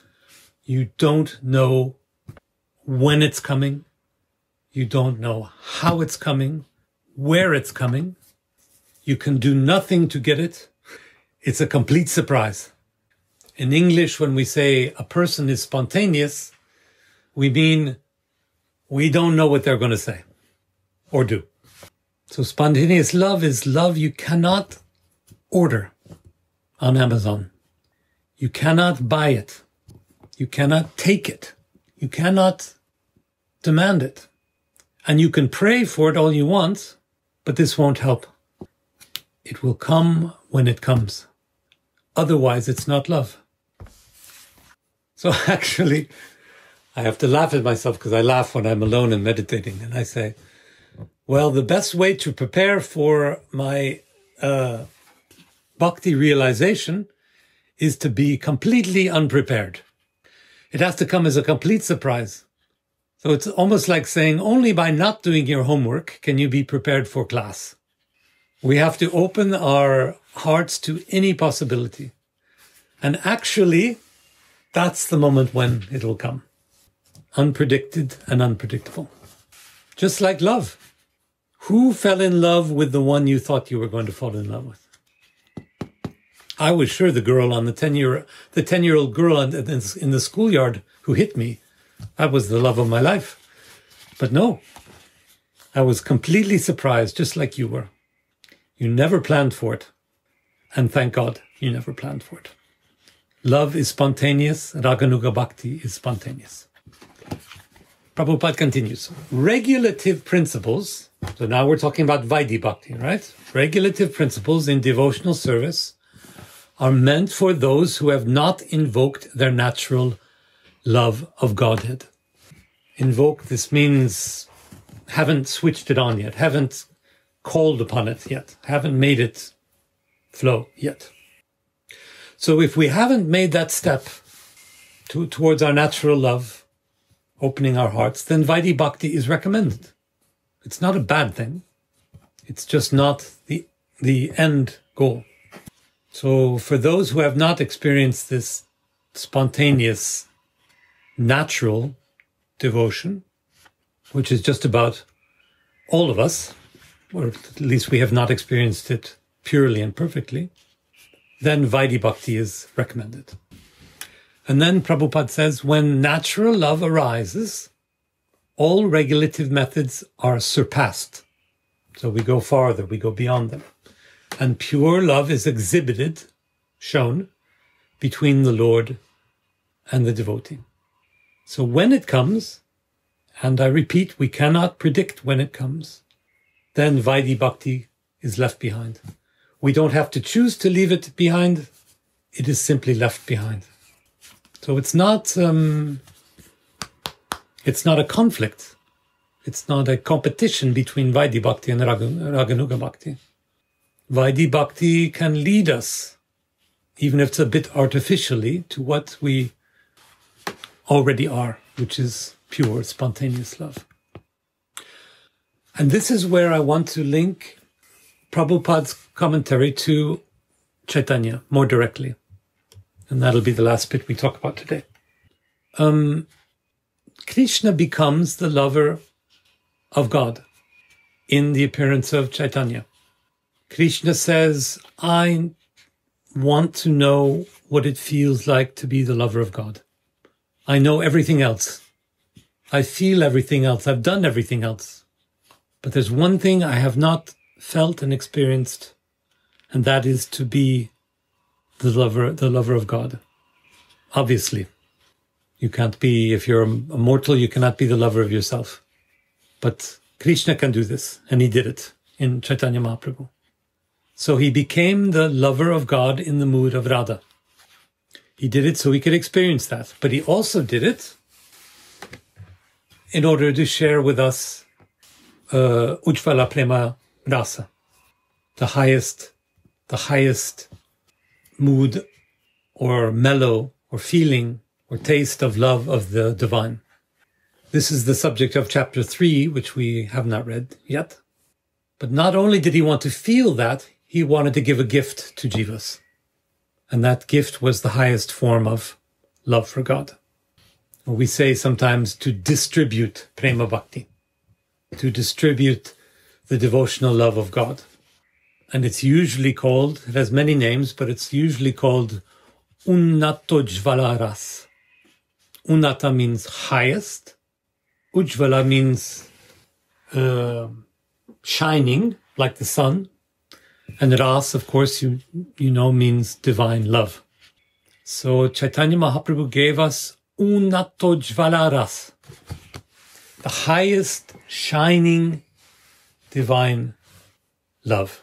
you don't know when it's coming. You don't know how it's coming, where it's coming. You can do nothing to get it. It's a complete surprise. In English, when we say a person is spontaneous, we mean we don't know what they're going to say or do. So spontaneous love is love you cannot order on Amazon. You cannot buy it. You cannot take it. You cannot demand it. And you can pray for it all you want, but this won't help. It will come when it comes. Otherwise, it's not love. So actually, I have to laugh at myself because I laugh when I'm alone and meditating. And I say, well, the best way to prepare for my bhakti realization is to be completely unprepared. It has to come as a complete surprise. So it's almost like saying only by not doing your homework can you be prepared for class. We have to open our hearts to any possibility. And actually, that's the moment when it will come. Unpredicted and unpredictable. Just like love. Who fell in love with the one you thought you were going to fall in love with? I was sure the girl on the 10-year-old girl in the schoolyard who hit me, that was the love of my life. But no, I was completely surprised, just like you were. You never planned for it. And thank God you never planned for it. Love is spontaneous. Raganuga bhakti is spontaneous. Prabhupada continues. Regulative principles. So now we're talking about Vaidhi-bhakti, right? Regulative principles in devotional service are meant for those who have not invoked their natural love of Godhead. Invoke, this means haven't switched it on yet, haven't called upon it yet, haven't made it flow yet. So if we haven't made that step towards our natural love, opening our hearts, then Vaidhi-bhakti is recommended. It's not a bad thing. It's just not the end goal. So for those who have not experienced this spontaneous, natural devotion, which is just about all of us, or at least we have not experienced it purely and perfectly, then Vaidhi-bhakti is recommended. And then Prabhupada says, when natural love arises, all regulative methods are surpassed. So we go farther, we go beyond them. And pure love is exhibited, shown, between the Lord and the devotee. So when it comes, and I repeat, we cannot predict when it comes, then Vaidhi-bhakti is left behind. We don't have to choose to leave it behind. It is simply left behind. So it's not a conflict. It's not a competition between Vaidhi-bhakti and Raganuga bhakti. Vaidhi-bhakti can lead us, even if it's a bit artificially, to what we already are, which is pure, spontaneous love. And this is where I want to link Prabhupada's commentary to Chaitanya more directly. And that'll be the last bit we talk about today. Krishna becomes the lover of God in the appearance of Chaitanya. Krishna says, I want to know what it feels like to be the lover of God. I know everything else. I feel everything else. I've done everything else. But there's one thing I have not felt and experienced, and that is to be the lover of God. Obviously, you can't be, if you're a mortal, you cannot be the lover of yourself. But Krishna can do this, and he did it in Chaitanya Mahaprabhu. So he became the lover of God in the mood of Radha. He did it so he could experience that. But he also did it in order to share with us Ujjvala Prema Rasa, the highest mood or mellow or feeling or taste of love of the divine. This is the subject of chapter 3, which we have not read yet. But not only did he want to feel that, he wanted to give a gift to jivas. And that gift was the highest form of love for God. Or we say sometimes to distribute prema-bhakti, to distribute the devotional love of God. And it's usually called, it has many names, but it's usually called Unnata Ujjvala Rasa. Unnata means highest. Ujjvala means shining, like the sun. And Ras, of course, you know, means divine love. So Chaitanya Mahaprabhu gave us Unnata Ujjvala Rasa, the highest shining divine love.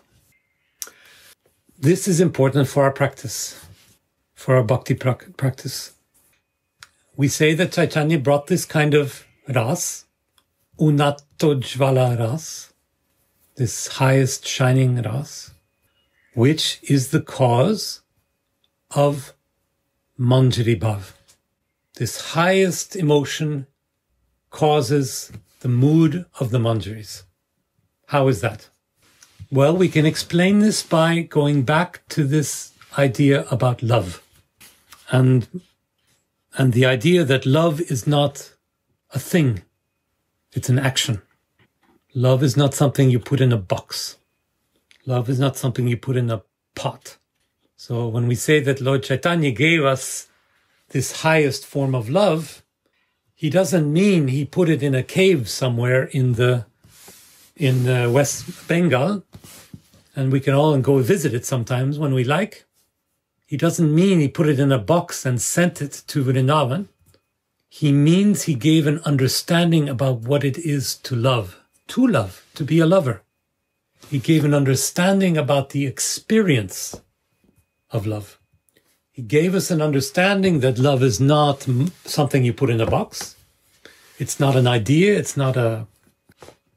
This is important for our practice, for our bhakti practice. We say that Chaitanya brought this kind of Ras, Unnata Ujjvala Rasa, this highest shining Ras, which is the cause of Manjaribhav. This highest emotion causes the mood of the Manjaris. How is that? Well, we can explain this by going back to this idea about love and the idea that love is not a thing, it's an action. Love is not something you put in a box. Love is not something you put in a pot. So when we say that Lord Chaitanya gave us this highest form of love, he doesn't mean he put it in a cave somewhere in West Bengal, and we can all go visit it sometimes when we like. He doesn't mean he put it in a box and sent it to Vrindavan. He means he gave an understanding about what it is to love, to be a lover. He gave an understanding about the experience of love. He gave us an understanding that love is not something you put in a box. It's not an idea. It's not a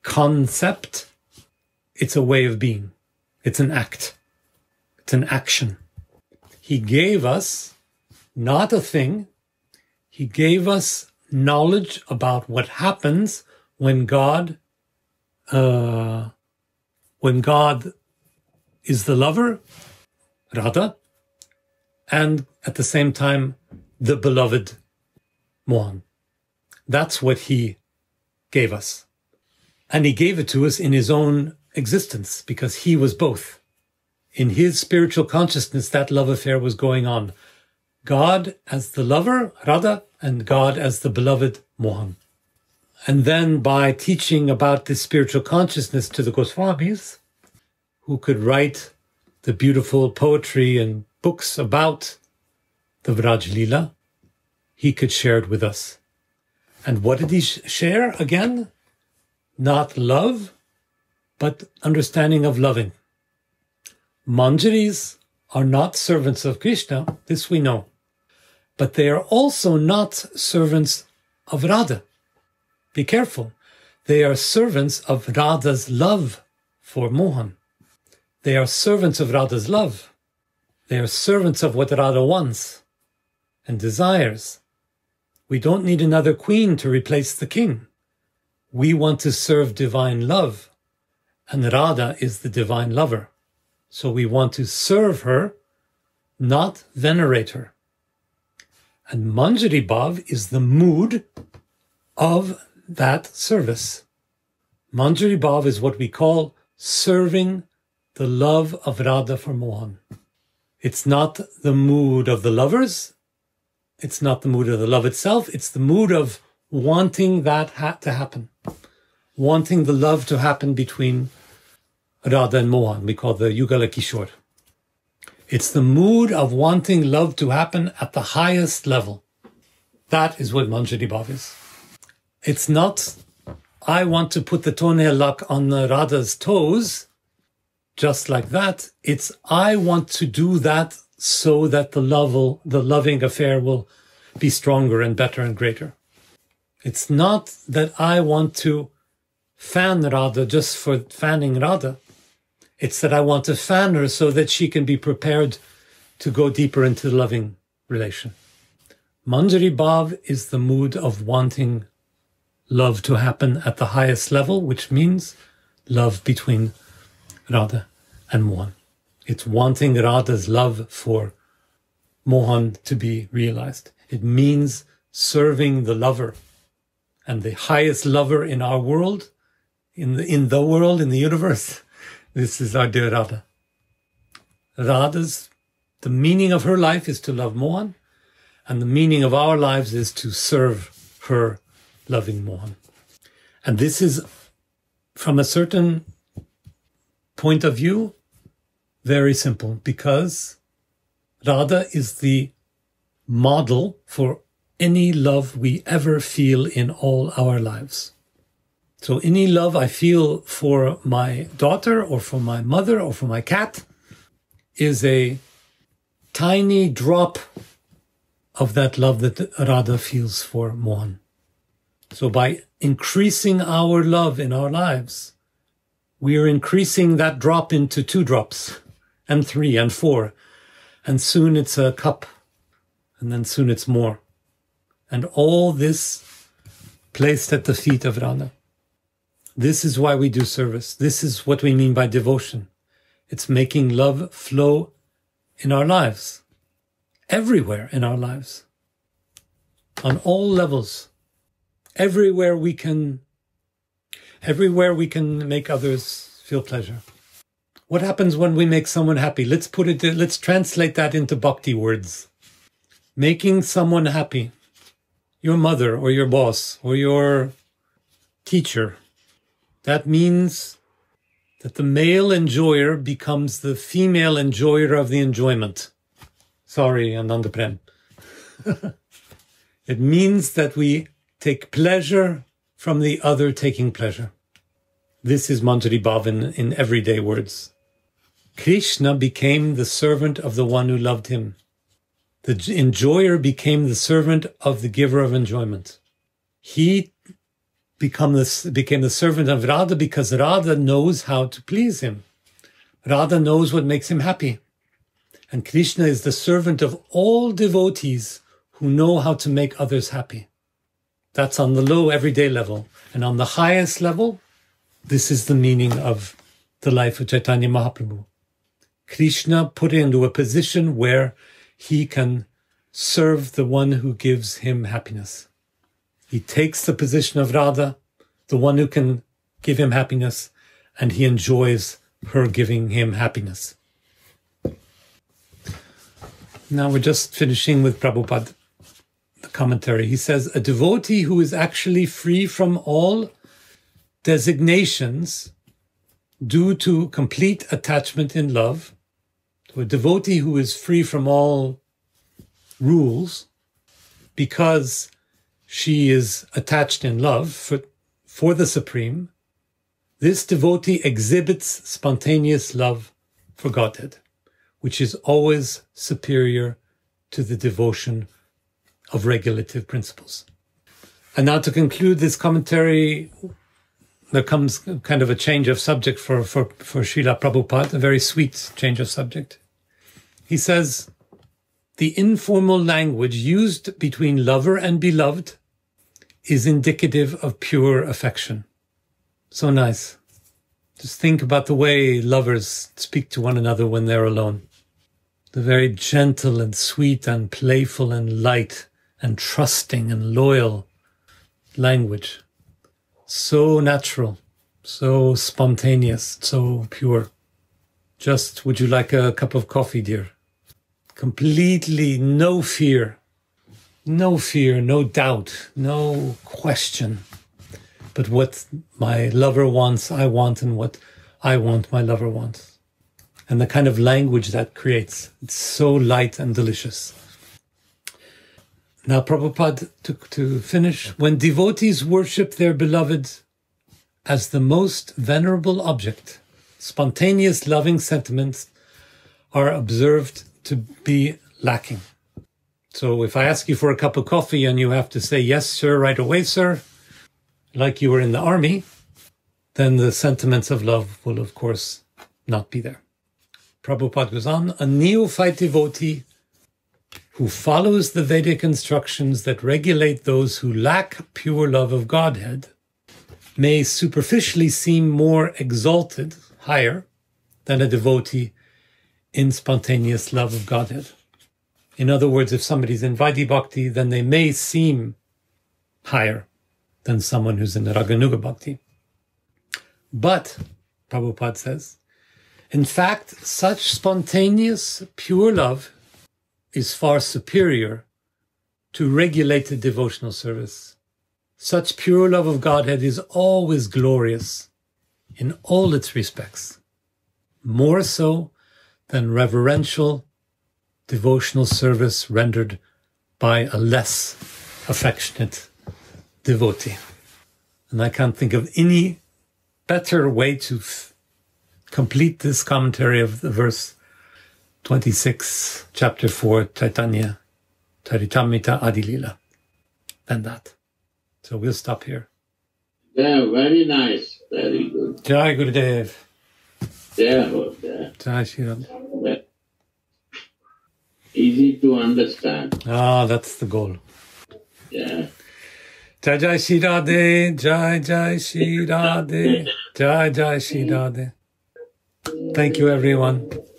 concept. It's a way of being. It's an act. It's an action. He gave us not a thing. He gave us knowledge about what happens when God is the lover, Radha, and at the same time, the beloved Mohan. That's what he gave us. And he gave it to us in his own existence, because he was both. In his spiritual consciousness, that love affair was going on. God as the lover, Radha, and God as the beloved Mohan. And then by teaching about this spiritual consciousness to the Goswamis, who could write the beautiful poetry and books about the Vraja-lila, he could share it with us. And what did he share again? Not love, but understanding of loving. Manjaris are not servants of Krishna, this we know. But they are also not servants of Radha. Be careful. They are servants of Radha's love for Mohan. They are servants of Radha's love. They are servants of what Radha wants and desires. We don't need another queen to replace the king. We want to serve divine love, and Radha is the divine lover. So we want to serve her, not venerate her. And Manjaribhav is the mood of that service. Manjaribhav is what we call serving the love of Radha for Mohan. It's not the mood of the lovers. It's not the mood of the love itself. It's the mood of wanting that to happen, wanting the love to happen between Radha and Mohan, we call the Yugala Kishore. It's the mood of wanting love to happen at the highest level. That is what Manjaribhav is. It's not I want to put the toenail lock on Radha's toes, just like that. It's I want to do that so that the loving affair will be stronger and better and greater. It's not that I want to fan Radha just for fanning Radha. It's that I want to fan her so that she can be prepared to go deeper into the loving relation. Manjaribhav is the mood of wanting love to happen at the highest level, which means love between Radha and Mohan. It's wanting Radha's love for Mohan to be realized. It means serving the lover. And the highest lover in our world, in the world, in the universe, this is our dear Radha. Radha's, the meaning of her life is to love Mohan, and the meaning of our lives is to serve her loving Mohan. And this is, from a certain point of view, very simple, because Radha is the model for any love we ever feel in all our lives. So any love I feel for my daughter or for my mother or for my cat is a tiny drop of that love that Radha feels for Mohan. So by increasing our love in our lives, we are increasing that drop into 2 drops, and 3, and 4, and soon it's a cup, and then soon it's more. And all this placed at the feet of Radha. This is why we do service. This is what we mean by devotion. It's making love flow in our lives, everywhere in our lives, on all levels, everywhere we can make others feel pleasure. What happens when we make someone happy? Let's translate that into bhakti words. Making someone happy, your mother or your boss or your teacher, that means that the male enjoyer becomes the female enjoyer of the enjoyment. Sorry, Ananda Prem. It means that we take pleasure from the other taking pleasure. This is Manjaribhav in everyday words. Krishna became the servant of the one who loved him. The enjoyer became the servant of the giver of enjoyment. He became the servant of Radha because Radha knows how to please him. Radha knows what makes him happy. And Krishna is the servant of all devotees who know how to make others happy. That's on the low everyday level. And on the highest level, this is the meaning of the life of Chaitanya Mahaprabhu. Krishna put into a position where he can serve the one who gives him happiness. He takes the position of Radha, the one who can give him happiness, and he enjoys her giving him happiness. Now we're just finishing with Prabhupada, the commentary. He says, a devotee who is actually free from all designations due to complete attachment in love, so a devotee who is free from all rules because she is attached in love for the Supreme, this devotee exhibits spontaneous love for Godhead, which is always superior to the devotion of regulative principles. And now to conclude this commentary, there comes kind of a change of subject for Srila Prabhupada, a very sweet change of subject. He says, the informal language used between lover and beloved is indicative of pure affection. So nice. Just think about the way lovers speak to one another when they're alone. They're very gentle and sweet and playful and light and trusting and loyal language. So natural, so spontaneous, so pure. Just, would you like a cup of coffee, dear? Completely no fear. No fear, no doubt, no question. But what my lover wants, I want, and what I want, my lover wants. And the kind of language that creates. It's so light and delicious. Now Prabhupada, to finish, when devotees worship their beloved as the most venerable object, spontaneous loving sentiments are observed to be lacking. So if I ask you for a cup of coffee and you have to say, yes, sir, right away, sir, like you were in the army, then the sentiments of love will, of course, not be there. Prabhupada goes on, a neophyte devotee who follows the Vedic instructions that regulate those who lack pure love of Godhead may superficially seem more exalted, higher, than a devotee in spontaneous love of Godhead. In other words, if somebody's in Vaidhi-bhakti, then they may seem higher than someone who's in Raganuga bhakti. But, Prabhupada says, in fact, such spontaneous pure love is far superior to regulated devotional service. Such pure love of Godhead is always glorious in all its respects, more so than reverential devotional service rendered by a less affectionate devotee. And I can't think of any better way to complete this commentary of the verse 26, chapter 4, Chaitanya Charitamrita Ādi-līlā than that. So we'll stop here. Yeah, very nice. Very good. Jai Gurudev. Yeah. Jai Shri. Easy to understand. Ah, that's the goal. Yeah. Jai Jai Shri Radhe, Jai Jai Shri Radhe, Jai Jai Shri Radhe. Thank you, everyone.